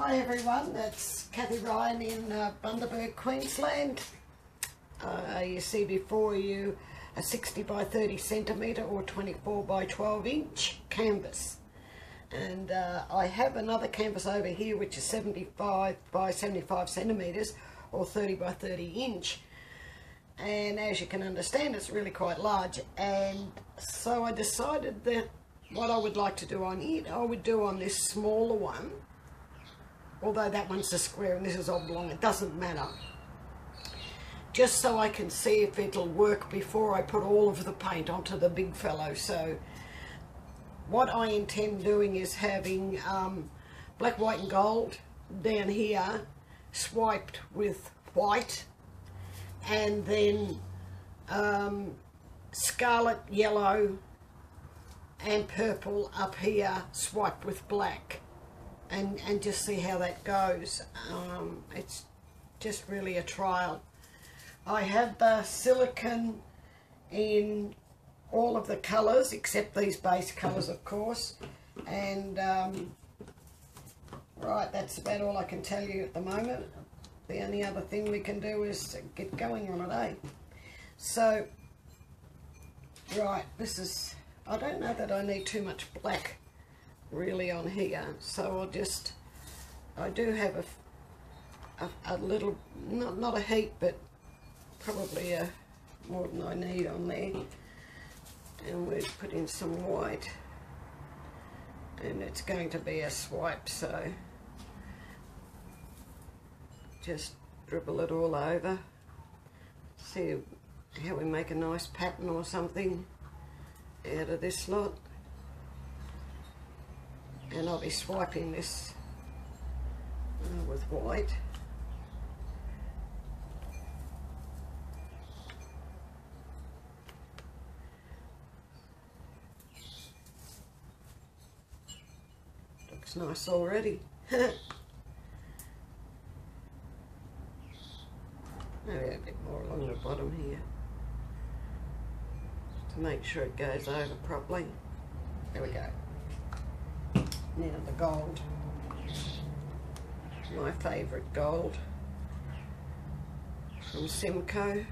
Hi everyone, it's Kathie Ryan in Bundaberg, Queensland. You see before you a 60 by 30 centimetre or 24 by 12 inch canvas. And I have another canvas over here which is 75 by 75 centimetres or 30 by 30 inch. And as you can understand, it's really quite large. And so I decided that what I would like to do on it, I would do on this smaller one. Although that one's a square and this is oblong, it doesn't matter. Just so I can see if it'll work before I put all of the paint onto the big fellow. So what I intend doing is having black, white and gold down here swiped with white, and then scarlet, yellow and purple up here swiped with black, and just see how that goes. It's just really a trial. I have the silicone in all of the colours except these base colours, of course, and right, that's about all I can tell you at the moment. The only other thing we can do is get going on it, eh? So right, this is, I don't know that I need too much black really on here, so I'll just, I do have a little, not a heap, but probably more than I need on there. And we'll put in some white, and it's going to be a swipe, so just dribble it all over, see how we make a nice pattern or something out of this lot. And I'll be swiping this with white. Looks nice already. Maybe a bit more along the bottom here to make sure it goes over properly. There we go. Now the gold, my favourite gold from Semco.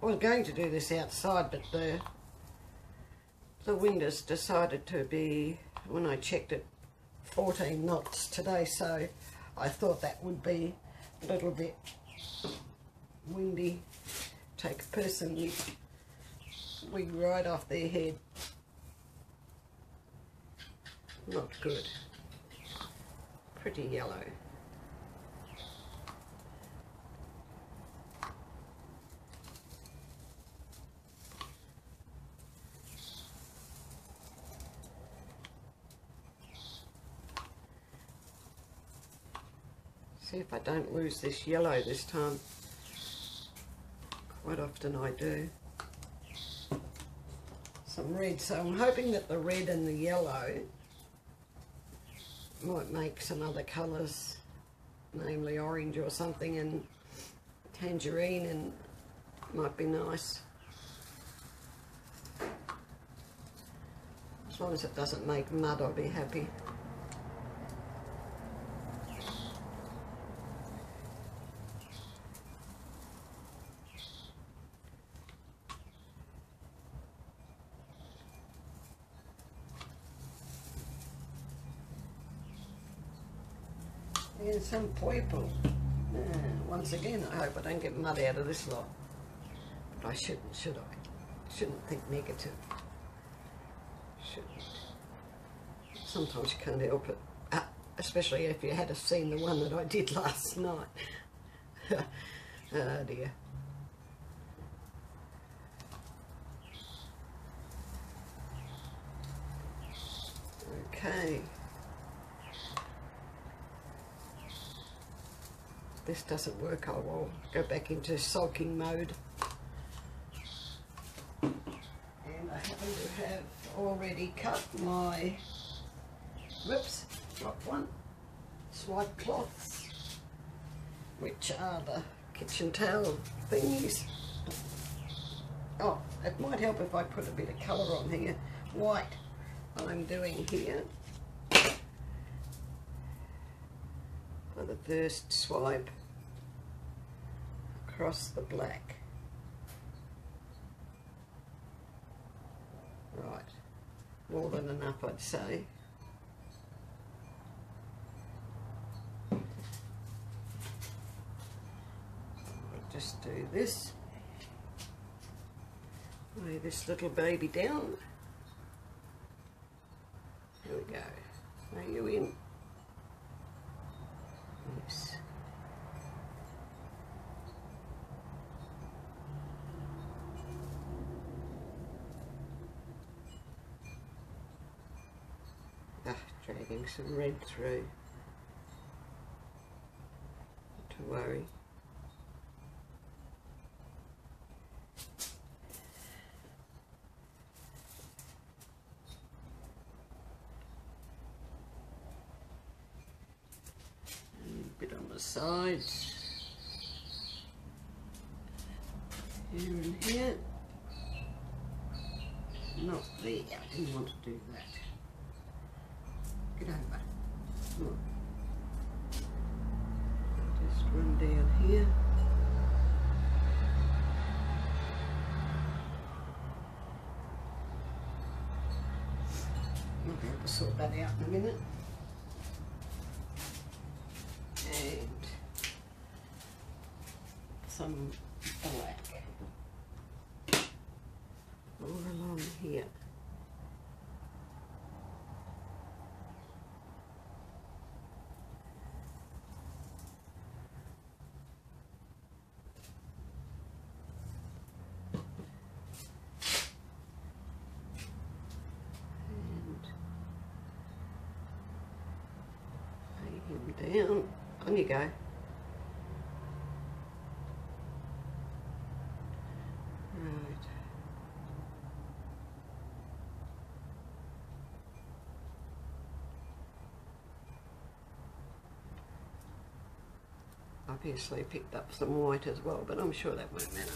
I was going to do this outside, but the wind has decided to be, when I checked it, 14 knots today, so I thought that would be a little bit windy. Take a person's wig right off their head. Not good. Pretty yellow. See if I don't lose this yellow this time. Quite often I do. Some red, so I'm hoping that the red and the yellow might make some other colours, namely orange or something, and tangerine, and might be nice. As long as it doesn't make mud, I'll be happy. And some purple. Once again, I hope I don't get mud out of this lot. But I shouldn't, should I? Shouldn't think negative. Shouldn't. Sometimes you can't help it. Especially if you had seen the one that I did last night. Oh dear. Okay. If this doesn't work, I will go back into sulking mode. And I happen to have already cut my rips, drop one, swipe cloths, which are the kitchen towel thingies. Oh, it might help if I put a bit of colour on here. White I'm doing here for the first swipe across the black. Right, more than enough I'd say. I'll just do this. Lay this little baby down. Here we go. Are you in? Yes. Ah, dragging some red through. Not to worry. Sides here and here, not there. I didn't want to do that. Get over. Look. Just run down here. I'll be able to sort that out in a minute. Some black all along here. And lay him down. On you go. Obviously picked up some white as well, but I'm sure that won't matter.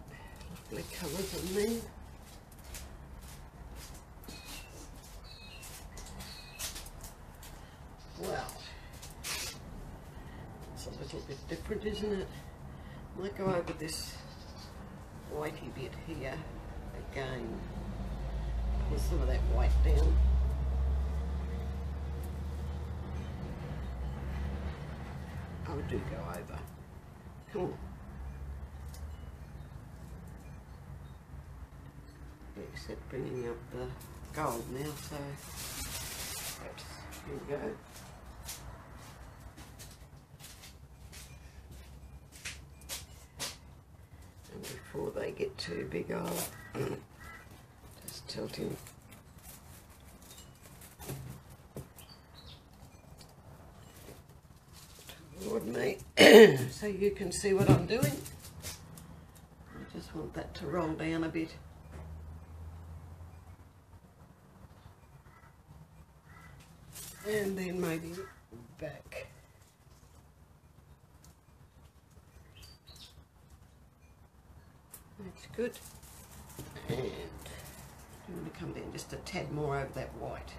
And lovely colours on there. Wow, it's a little bit different, isn't it? I'll go over this whitey bit here again. Pull some of that white down. I do go over. Come on. Except bringing up the gold now, so perhaps here we go. And before they get too big, I'll tilt him. Toward me, so you can see what I'm doing. I just want that to roll down a bit. And then maybe back. That's good. And I'm going to come down just a tad more over that white.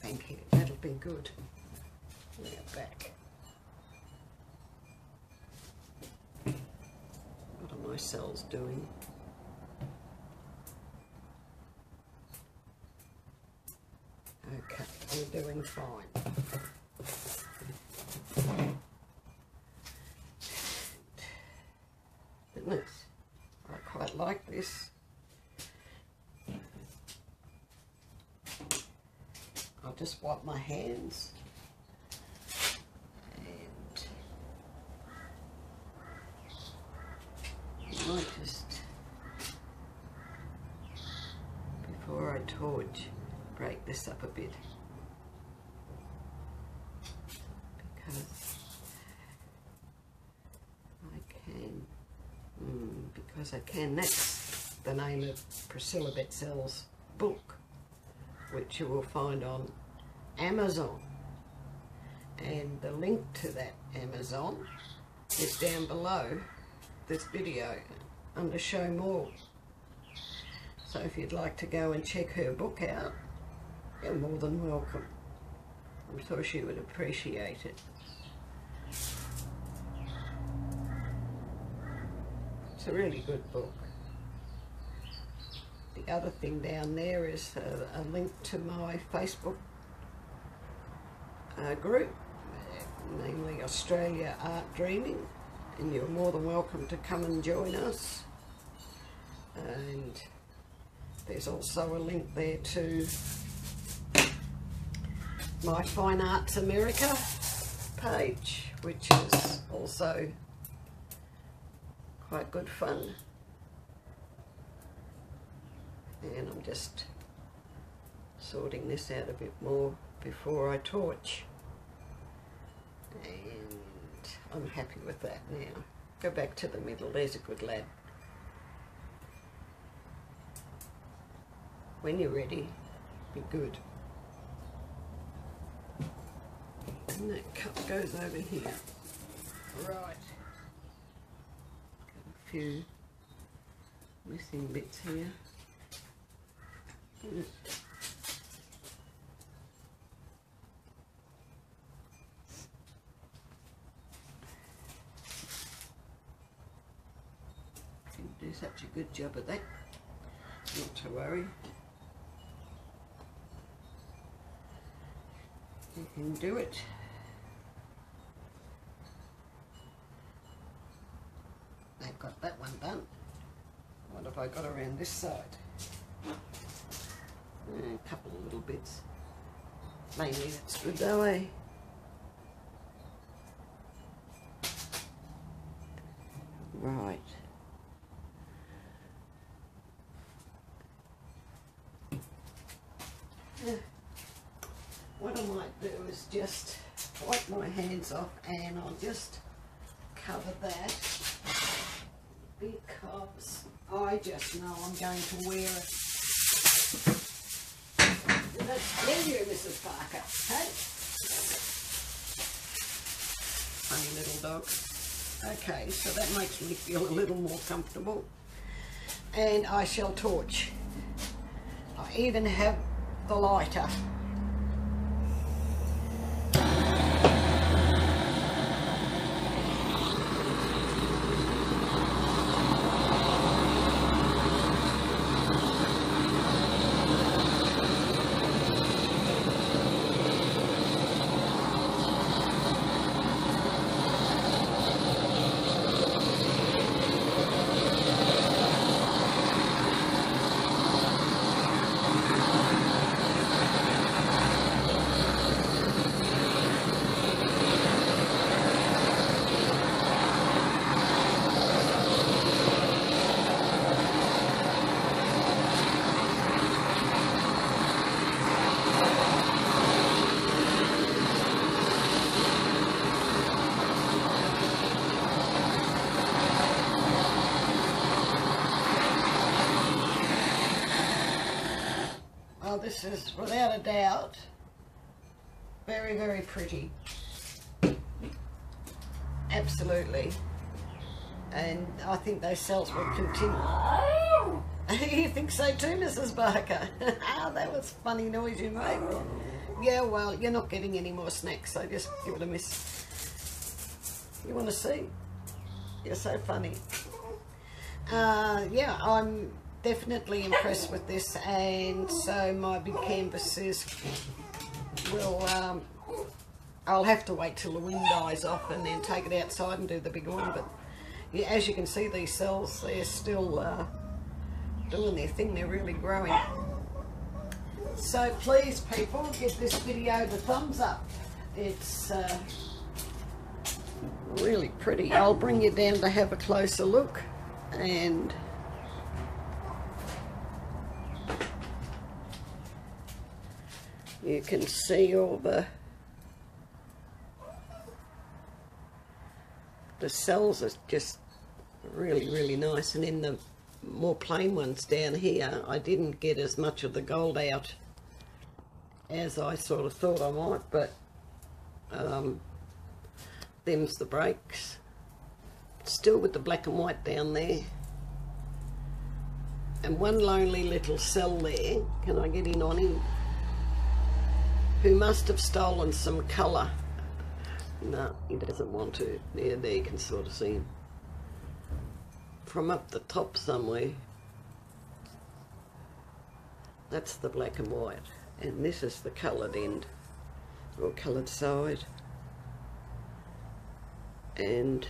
Thank you, that'll be good. We're back. What are my cells doing? Okay, we're doing fine. I quite like this. I'll just wipe my hands torch, break this up a bit, because I can. That's the name of Priscilla Batzell's book, which you will find on Amazon, and the link to that Amazon is down below this video under show more. So if you'd like to go and check her book out, you're more than welcome. I'm sure she would appreciate it. It's a really good book. The other thing down there is a link to my Facebook group, namely Australia Art Dreaming, and you're more than welcome to come and join us. And there's also a link there to my Fine Arts America page, which is also quite good fun. And I'm just sorting this out a bit more before I torch, and I'm happy with that now. Go back to the middle, there's a good lad. When you're ready, be good. And that cup goes over here. Right. Got a few missing bits here. Didn't do such a good job of that. Not to worry. You can do it. I've got that one done. What have I got around this side? A couple of little bits. Mainly it's good though, eh? Right. What I might do is just wipe my hands off, and I'll just cover that because I just know I'm going to wear it. And that's clear, Mrs. Barker, hey? Funny little dog. Okay, so that makes me feel a little more comfortable. And I shall torch. I even have the lighter. This is without a doubt very, very pretty, absolutely, and I think those sales will continue. Oh! You think so too, Mrs. Barker? That was a funny noise you made. Yeah, well, you're not getting any more snacks, so just give it a miss. You want to see? You're so funny. Yeah, I'm definitely impressed with this, and so my big canvases will, I'll have to wait till the wind dies off and then take it outside and do the big one. But yeah, as you can see, these cells, they're still doing their thing. They're really growing. So please, people, give this video the thumbs up. It's really pretty. I'll bring you down to have a closer look, and You can see all the cells are just really, really nice. And in the more plain ones down here, I didn't get as much of the gold out as I sort of thought I might, but them's the breaks. Still with the black and white down there. And one lonely little cell there, can I get in on him? Who must have stolen some colour. No, he doesn't want to. Yeah, there you can sort of see him. From up the top somewhere. That's the black and white. And this is the coloured end, or coloured side. And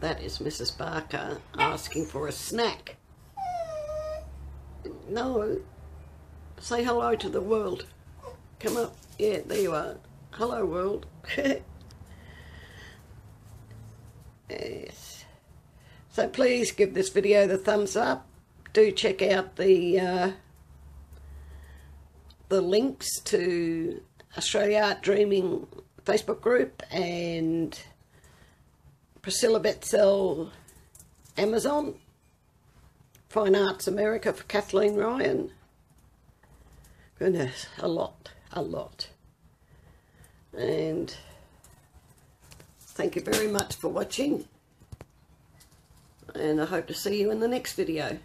that is Mrs. Barker asking for a snack. No, say hello to the world. Come up. Yeah, there you are. Hello, world. Yes. So please give this video the thumbs up. Do check out the links to Australia Art Dreaming Facebook group and Priscilla Batzell Amazon, Fine Arts America for Kathleen Ryan. Goodness, a lot. And thank you very much for watching, and I hope to see you in the next video.